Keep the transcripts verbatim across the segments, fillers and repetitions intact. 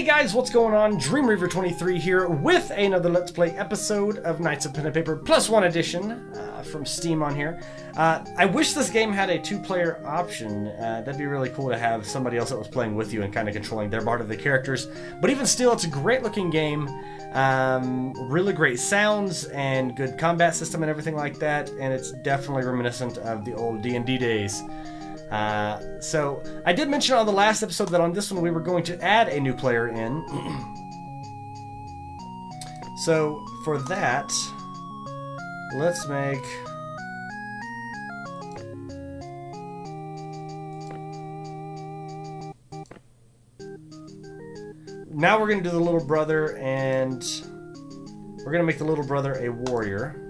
Hey guys, what's going on? Dreamreaver twenty-three here with another Let's Play episode of Knights of Pen and Paper Plus One Edition uh, from Steam on here. Uh, I wish this game had a two-player option. Uh, that'd be really cool to have somebody else that was playing with you and kind of controlling their part of the characters. But even still, it's a great-looking game. Um, really great sounds and good combat system and everything like that. And it's definitely reminiscent of the old D and D days. Uh, so, I did mention on the last episode that on this one we were going to add a new player in. So, for that, let's make... Now we're going to do the little brother, and we're going to make the little brother a warrior.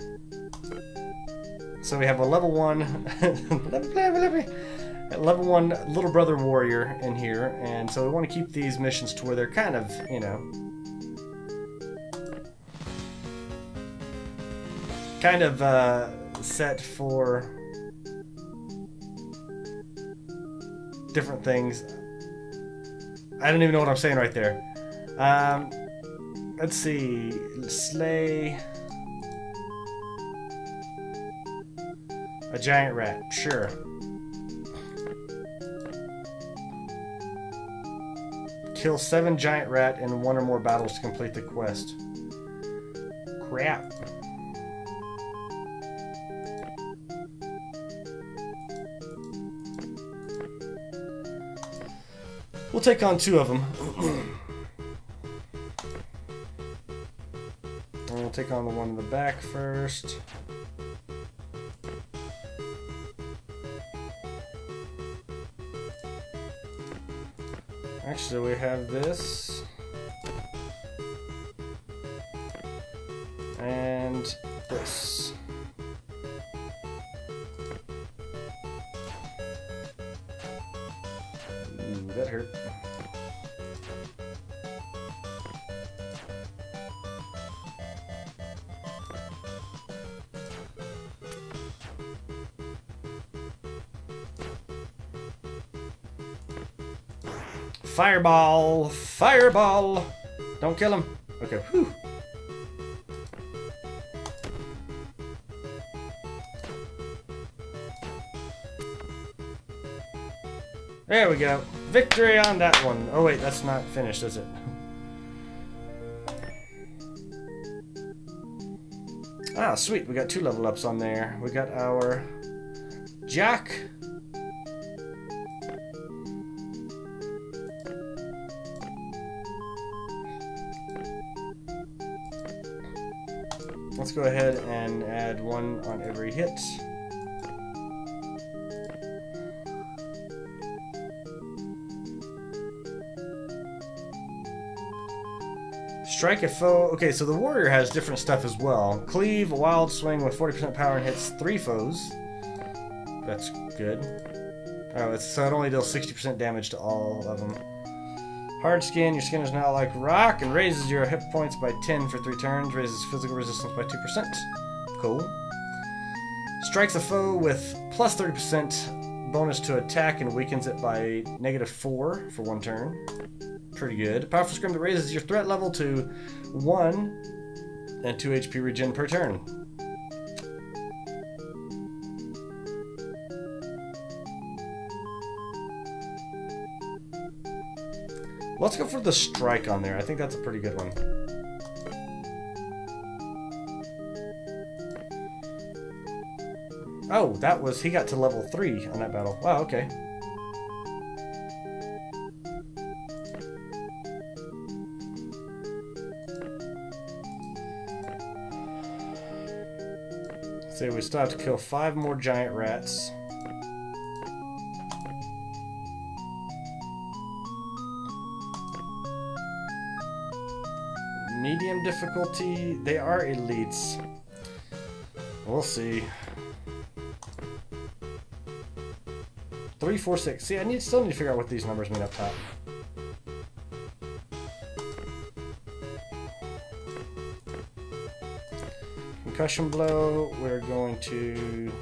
So we have a level one... level one little brother warrior in here, and so we want to keep these missions to where they're kind of, you know, kind of uh, set for different things. I don't even know what I'm saying right there. Um, let's see, slay a giant rat, sure. Kill seven giant rat in one or more battles to complete the quest. Crap. We'll take on two of them. And we'll take on the one in the back first. Actually, we have this, and this. Ooh, that hurt. Fireball! Fireball! Don't kill him! Okay, whew! There we go! Victory on that one! Oh wait, that's not finished, is it? Ah, sweet! We got two level ups on there. We got our... Jack! Let's go ahead and add one on every hit. Strike a foe. Okay, so the warrior has different stuff as well. Cleave, wild swing with forty percent power and hits three foes. That's good. Oh, it's, so it only deals sixty percent damage to all of them. Hard skin, your skin is now like rock and raises your hit points by ten for three turns, raises physical resistance by two percent. Cool. Strikes a foe with plus thirty percent bonus to attack and weakens it by negative four for one turn. Pretty good. Powerful scrim that raises your threat level to one and two H P regen per turn. Let's go for the strike on there. I think that's a pretty good one. Oh, that was... He got to level three on that battle. Wow, okay. So we still have to kill five more giant rats. Medium difficulty, they are elites. We'll see. Three, four, six. See, I need still need to figure out what these numbers mean up top. Concussion blow, we're going to...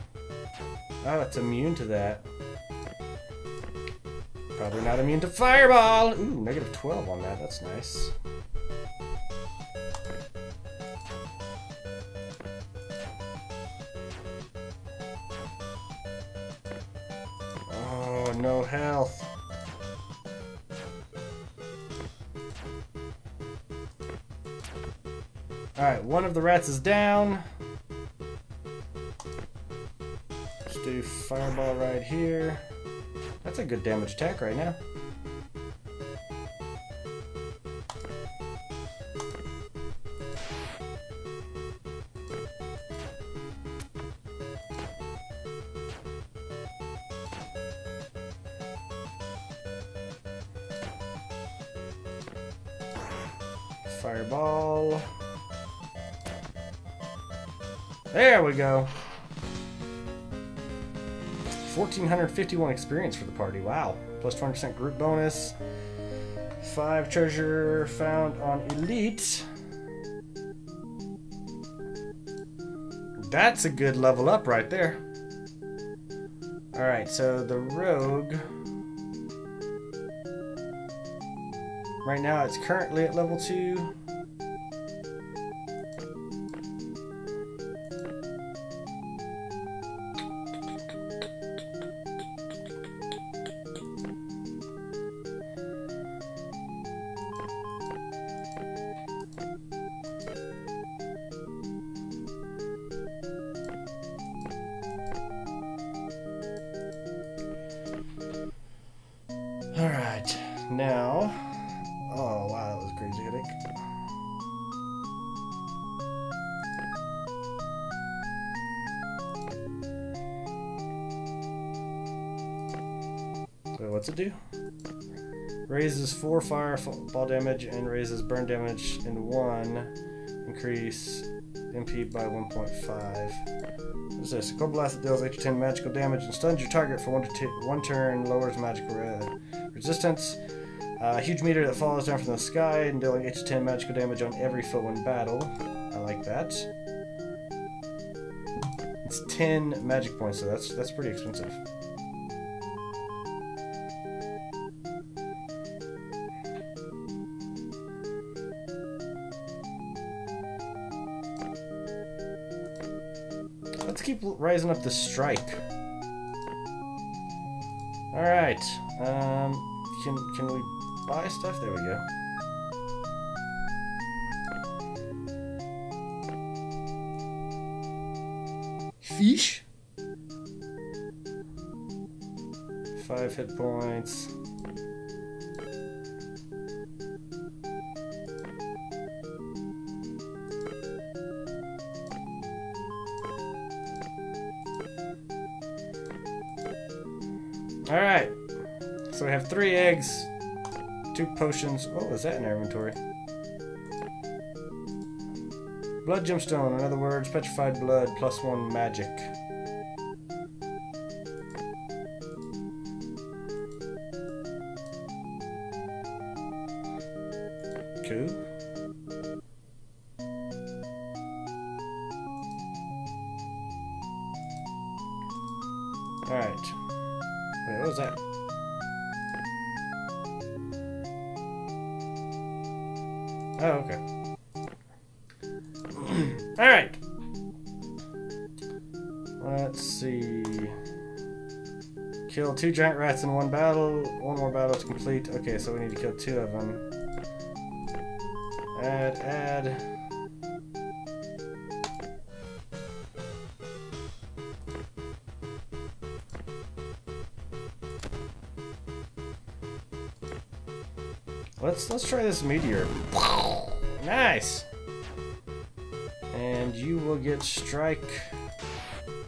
Oh, it's immune to that. Probably not immune to Fireball! Ooh, negative twelve on that, that's nice. Oh, no health. Alright, one of the rats is down. Let's do Fireball right here. That's a good damage attack right now. Fireball. There we go. one thousand four hundred fifty-one experience for the party. Wow. Plus twenty percent group bonus. Five treasure found on Elite. That's a good level up right there. Alright, so the rogue. Right now it's currently at level two. Now, oh wow, that was a crazy headache. So what's it do? Raises four fireball damage and raises burn damage in one. Increase M P by one point five. What is this? A cold blast that deals eight to ten magical damage and stuns your target for one to two, one turn. Lowers magical resistance. Uh, a huge meteor that falls down from the sky and dealing eight to ten magical damage on every foe in battle. I like that. It's ten magic points, so that's that's pretty expensive. Let's keep rising up the strike. All right. Um, can can we? Buy stuff, there we go. Fish? Five hit points. Alright. So we have three eggs. Two potions. What was that in our inventory? Blood gemstone. In other words, petrified blood plus one magic. Cool. All right. Wait, what was that? Oh, okay. Alright. Let's see. Kill two giant rats in one battle. One more battle to complete. Okay, so we need to kill two of them. Add, add. Let's let's try this meteor. Nice. And you will get strike.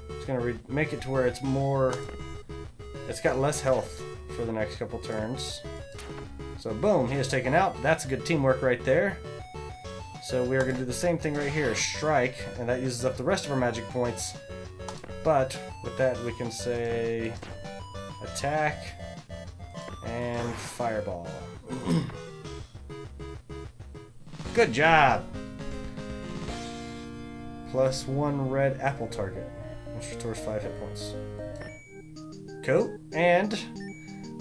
It's gonna re make it to where it's more. It's got less health for the next couple turns. So boom, he is taken out. That's good teamwork right there. So we are gonna do the same thing right here. Strike, and that uses up the rest of our magic points. But with that, we can say attack and fireball. Good job! Plus one red apple target, which restores five hit points. Cool. And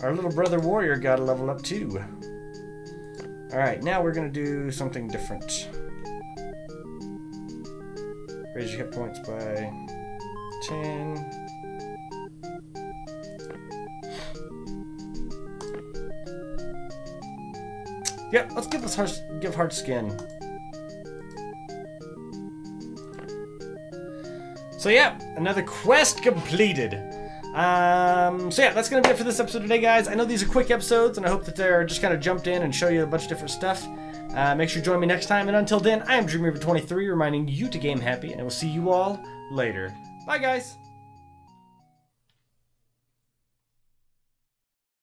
Our little brother warrior got to level up too. Alright, now we're going to do something different. Raise your hit points by ten. Yep, let's give this heart, give heart skin. So yeah, another quest completed. Um, so yeah, that's gonna be it for this episode today, guys. I know these are quick episodes, and I hope that they're just kind of jumped in and show you a bunch of different stuff. Uh, make sure you join me next time, and until then, I am Dreamreaver twenty-three reminding you to game happy, and I will see you all later. Bye, guys.